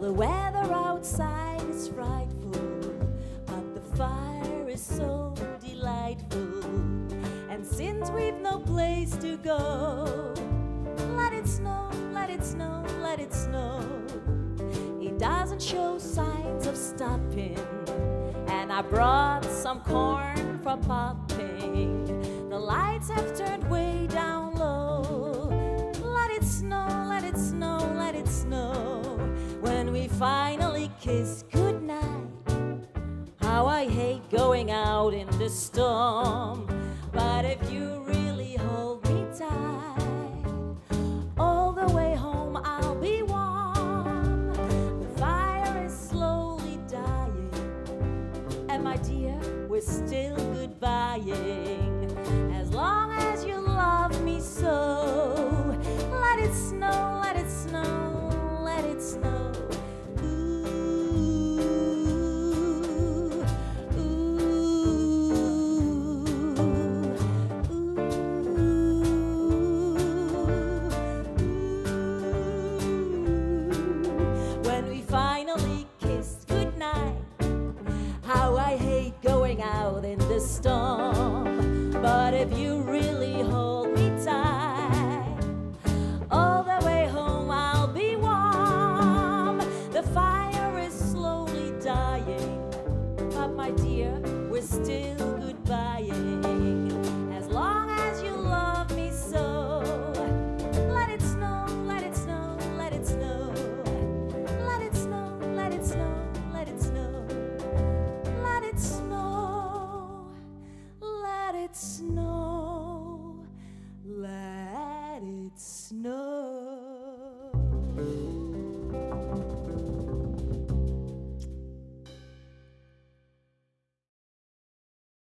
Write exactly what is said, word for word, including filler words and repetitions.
Well, the weather outside is frightful, but the fire is so delightful. And since we've no place to go, let it snow, let it snow, let it snow. It doesn't show signs of stopping, and I brought some corn for popping. The lights have turned way down low. Let it snow, let it snow, let it snow. When we finally kiss goodnight, how I hate going out in the storm. But if you really hold me tight, all the way home I'll be warm. The fire is slowly dying, and my dear, we're still goodbying. As long as you love me so, let it snow, let it snow, let it snow. Storm, but if you really hold me tight, all the way home I'll be warm. The fire is slowly dying, but my dear, we're still goodbying. As long as you love me so, let it snow, let it snow, let it snow. Let it snow, let it snow, let it snow. Let it snow. Let it snow, let it snow.